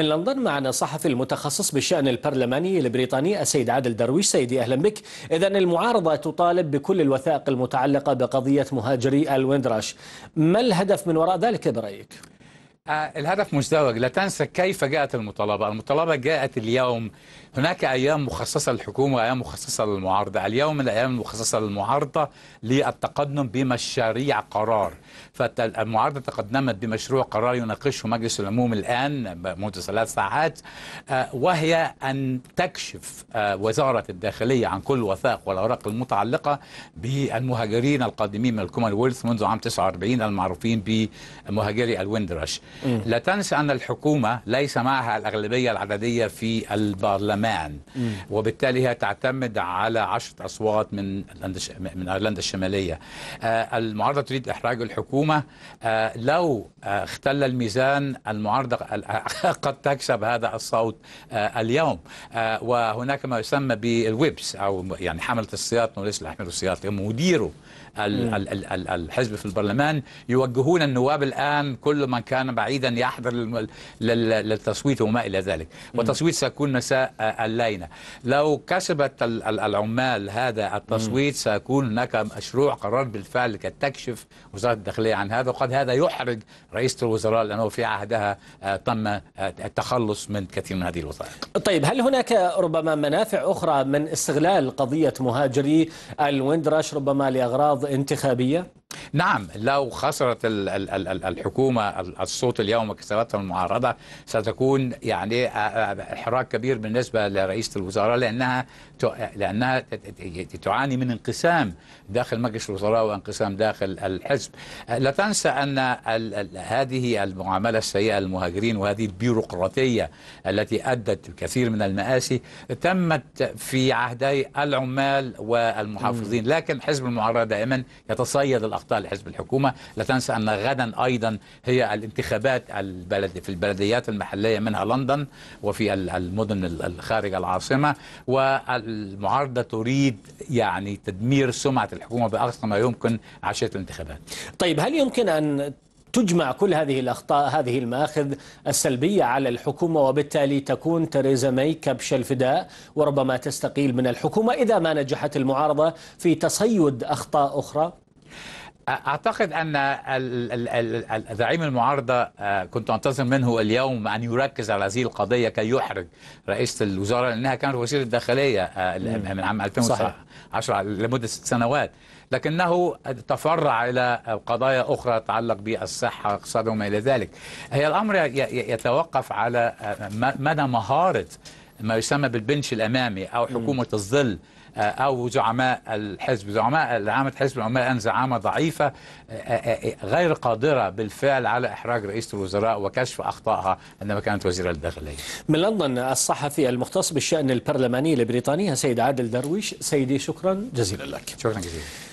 من لندن معنا الصحفي المتخصص بالشأن البرلماني البريطاني السيد عادل درويش. سيدي أهلا بك. إذا المعارضة تطالب بكل الوثائق المتعلقة بقضية مهاجري الويندراش، ما الهدف من وراء ذلك برأيك؟ الهدف مزدوج، لا تنسى كيف جاءت المطالبة. المطالبة جاءت اليوم. هناك أيام مخصصة للحكومة وأيام مخصصة للمعارضة. اليوم من الأيام المخصصة للمعارضة للتقدم بمشاريع قرار، فالمعارضة تقدمت بمشروع قرار يناقشه مجلس العموم الآن منذ 3 ساعات، وهي أن تكشف وزارة الداخلية عن كل الوثائق والأوراق المتعلقة بالمهاجرين القادمين من الكومن ويرث منذ عام 49 المعروفين بمهاجري الويندراش. لا تنسى أن الحكومة ليس معها الأغلبية العددية في البرلمان، وبالتالي هي تعتمد على 10 أصوات من أيرلندا الشمالية. المعارضة تريد إحراج الحكومة. لو اختل الميزان المعارضة قد تكسب هذا الصوت اليوم. وهناك ما يسمى بالويبس، أو يعني حملة السياطة، وليس حملة السياطة، مديره الحزب في البرلمان يوجهون النواب الآن كل من كان بعيدا يحضر للتصويت وما إلى ذلك، والتصويت سيكون مساء الليلة. لو كسبت العمال هذا التصويت سيكون هناك مشروع قرار بالفعل كي تكشف وزارة الداخلية عن هذا، وقد هذا يحرج رئيسة الوزراء لأنه في عهدها تم التخلص من كثير من هذه الوثائق. طيب، هل هناك ربما منافع أخرى من استغلال قضية مهاجري الويندراش ربما لأغراض انتخابية؟ نعم، لو خسرت الحكومة الصوت اليوم وكسبتها المعارضة ستكون يعني إحراج كبير بالنسبة لرئيسة الوزراء، لأنها تعاني من انقسام داخل مجلس الوزراء وانقسام داخل الحزب. لا تنسى أن هذه المعاملة السيئة للمهاجرين وهذه البيروقراطية التي أدت الكثير من المآسي تمت في عهدي العمال والمحافظين، لكن حزب المعارضة دائما يتصيد الأخطاء لحزب الحكومة. لا تنسى أن غدا أيضا هي الانتخابات في البلديات المحلية منها لندن وفي المدن الخارج العاصمة، والمعارضة تريد يعني تدمير سمعة الحكومة بأقصى ما يمكن عشان الانتخابات. طيب، هل يمكن أن تجمع كل هذه الأخطاء، هذه المآخذ السلبية على الحكومة، وبالتالي تكون تريزا ماي كبش الفداء وربما تستقيل من الحكومة إذا ما نجحت المعارضة في تصيد أخطاء أخرى؟ أعتقد أن زعيم المعارضة كنت أنتظر منه اليوم أن يركز على هذه القضية كي يحرج رئيسة الوزراء، لأنها كانت وزيرة الداخلية من عام 2010 لمدة 6 سنوات، لكنه تفرع إلى قضايا أخرى تتعلق بالصحة والاقتصاد وما إلى ذلك. هي الأمر يتوقف على مدى مهارة ما يسمى بالبنش الأمامي أو حكومة الظل أو زعماء الحزب. زعامة حزب العمال الآن زعامة ضعيفة غير قادرة بالفعل على إحراج رئيسة الوزراء وكشف أخطائها عندما كانت وزيرة الداخلية. من لندن الصحفي المختص بالشأن البرلماني البريطاني السيد عادل درويش. سيدي، شكرا جزيلا لك. شكرا جزيلا.